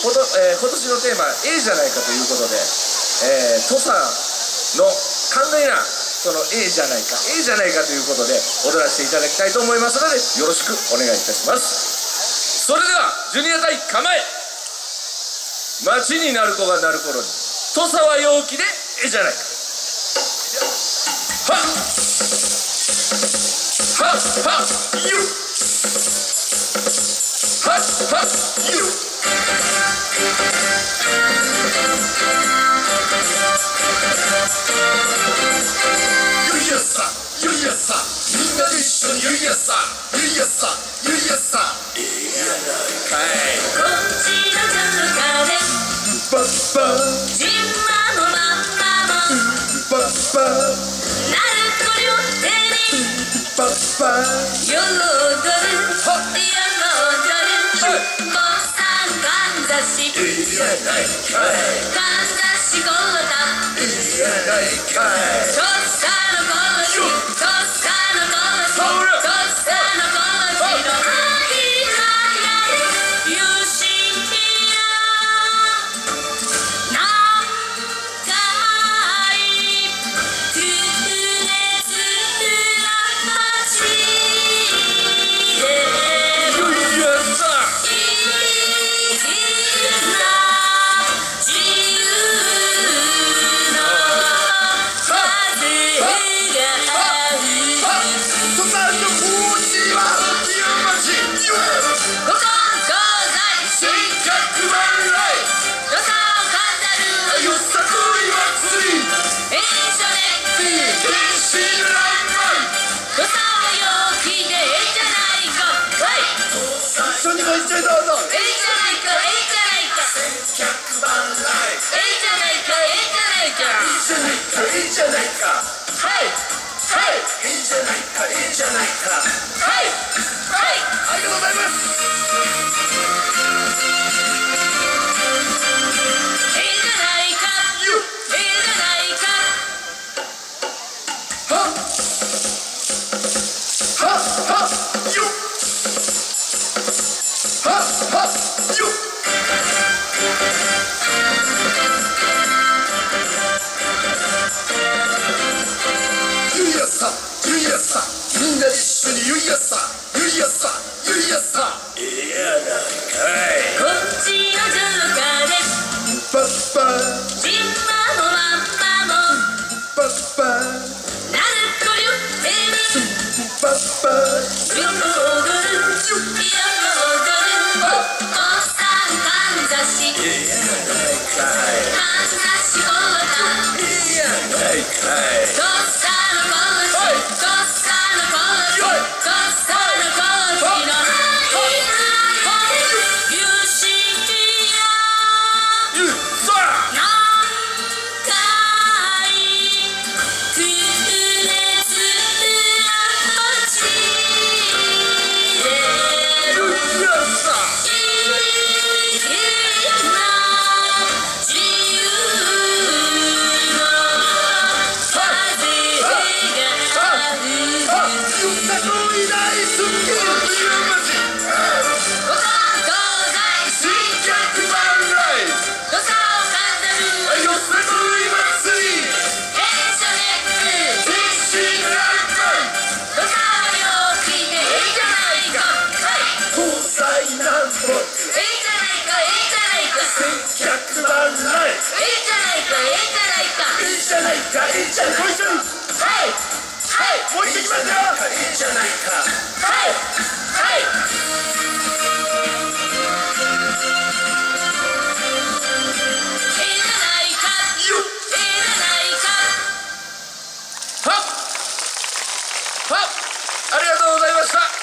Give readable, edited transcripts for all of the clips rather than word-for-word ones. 今年のテーマ A じゃないかということで、土佐の寛大なその A じゃないかということで踊らせていただきたいと思いますので、よろしくお願いいたします。それではジュニア隊構え、街になる子がなる頃に土佐は陽気で A じゃないか。はっはっはっゆっはっはっゆっ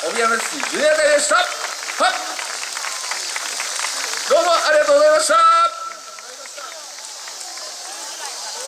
帯山月樹ジュニア隊でした。どうもありがとうございました。